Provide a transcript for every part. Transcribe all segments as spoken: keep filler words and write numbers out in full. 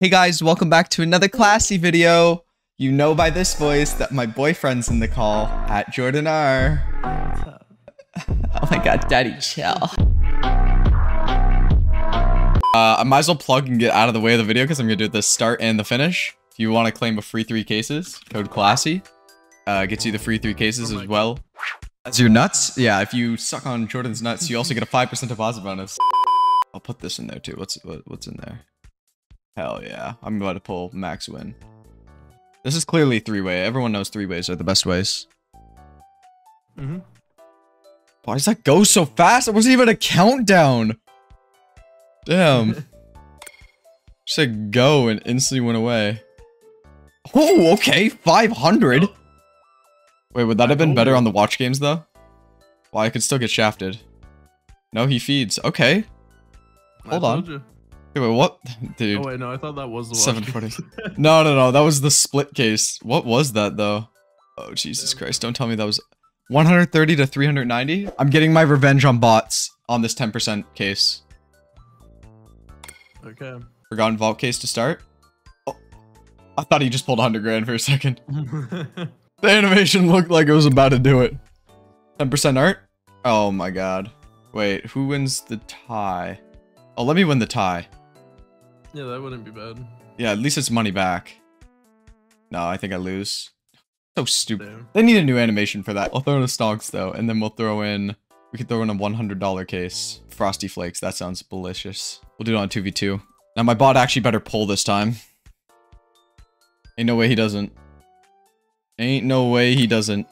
Hey guys, welcome back to another Classy video. You know by this voice that my boyfriend's in the call at Jordan R. Oh my god, daddy chill. Uh, I might as well plug and get out of the way of the video because I'm gonna do the start and the finish. If you want to claim a free three cases, code Classy. Uh, gets you the free three cases as well. As your nuts? Yeah, if you suck on Jordan's nuts, you also get a five percent deposit bonus. I'll put this in there too. What's what's in there? Hell yeah. I'm about to pull max win. This is clearly three-way. Everyone knows three-ways are the best ways. Mm-hmm. Why does that go so fast? It wasn't even a countdown. Damn. Just said go and instantly went away. Oh, okay. five hundred. Wait, would that have been better on the watch games, though? Well, I could still get shafted. No, he feeds. Okay. Hold on. Wait, wait, what? Dude. Oh, wait, no, I thought that was the watch games. No, no, no. That was the split case. What was that, though? Oh, Jesus Damn. Christ. Don't tell me that was one hundred thirty to three hundred ninety. I'm getting my revenge on bots on this ten percent case. Okay. Forgotten vault case to start. Oh, I thought he just pulled one hundred grand for a second. The animation looked like it was about to do it. ten percent art? Oh my god. Wait, who wins the tie? Oh, let me win the tie. Yeah, that wouldn't be bad. Yeah, at least it's money back. No, I think I lose. So stupid. Damn. They need a new animation for that. I'll throw in a stonks though, and then we'll throw in... We could throw in a one hundred dollar case. Frosty Flakes, that sounds delicious. We'll do it on two v two. Now my bot actually better pull this time. Ain't no way he doesn't. Ain't no way he doesn't.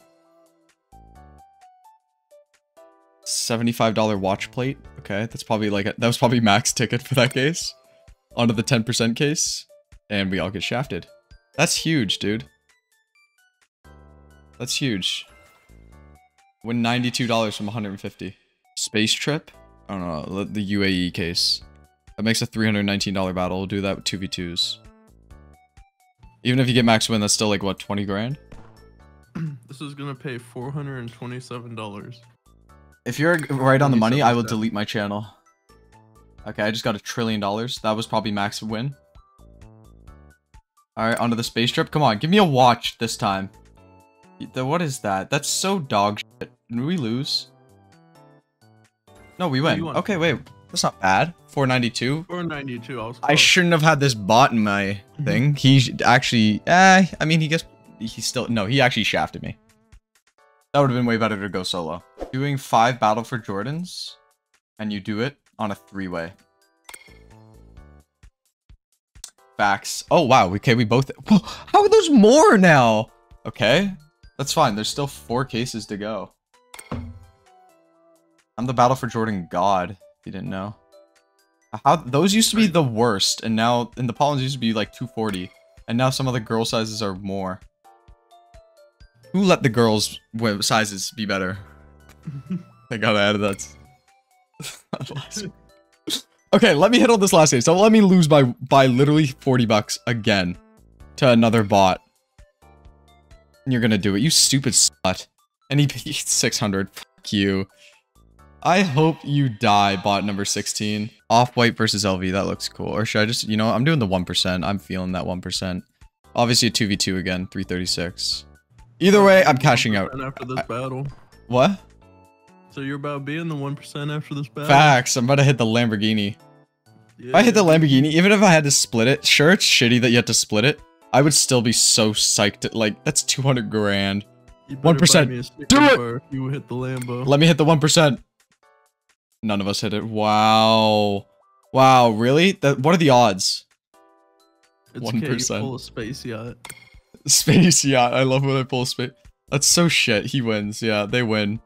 seventy-five dollar watch plate. Okay, that's probably like a, that was probably max ticket for that case. Onto the ten percent case, and we all get shafted. That's huge, dude. That's huge. Win ninety-two dollars from one hundred fifty. Space trip. I don't know. The U A E case. That makes a three hundred nineteen dollar battle. We'll do that with two v twos. Even if you get max win, that's still like what, twenty grand. This is gonna pay four hundred twenty-seven dollars. If you're right on the money, I will delete my channel. Okay, I just got a trillion dollars. That was probably max win. Alright, onto the space trip. Come on, give me a watch this time. What is that? That's so dog shit. Did we lose? No, we win. Okay, wait. That's not bad. four ninety-two. four ninety-two. I was close. I shouldn't have had this bot in my thing. He actually... Eh, I mean, he gets... He still... No, he actually shafted me. That would have been way better to go solo. Doing five battle for Jordans, and you do it on a three-way. Facts. Oh, wow. Okay, we both... How are those more now? Okay. That's fine. There's still four cases to go. I'm the battle for Jordan god. You didn't know how those used to be the worst, and now in the pollens used to be like two forty, and now some of the girl sizes are more. Who let the girls' sizes be better? I gotta add that. Okay, let me hit on this last game. So let me lose by by literally forty bucks again to another bot. And you're gonna do it, you stupid slut. And he paid six hundred. Fuck you. I hope you die, bot number sixteen. Off-white versus L V, that looks cool. Or should I just, you know, I'm doing the one percent. I'm feeling that one percent. Obviously a two v two again, three thirty-six. Either way, I'm cashing out. After this battle. What? So you're about being the one percent after this battle? Facts, I'm about to hit the Lamborghini. Yeah. If I hit the Lamborghini, even if I had to split it, sure, it's shitty that you have to split it. I would still be so psyched. At, like, that's two hundred grand. one percent. Do it! You hit the Lambo. Let me hit the one percent. None of us hit it. Wow. Wow, really? That, what are the odds? It's one percent. Okay, you pull a space yacht. Space yacht. I love when I pull a space. That's so shit. He wins. Yeah, they win.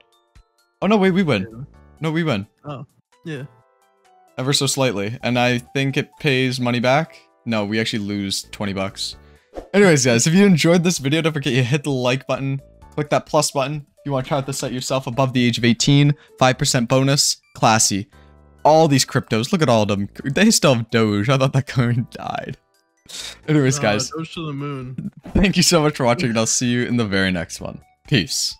Oh, no, wait, we win. Yeah. No, we win. Oh, yeah. Ever so slightly. And I think it pays money back. No, we actually lose twenty bucks. Anyways, guys, if you enjoyed this video, don't forget you hit the like button. Click that plus button. If you want to try out the site yourself above the age of eighteen, five percent bonus, Classy. All these cryptos, look at all of them. They still have Doge. I thought that coin died. Anyways, guys. Uh, Doge to the moon. Thank you so much for watching, and I'll see you in the very next one. Peace.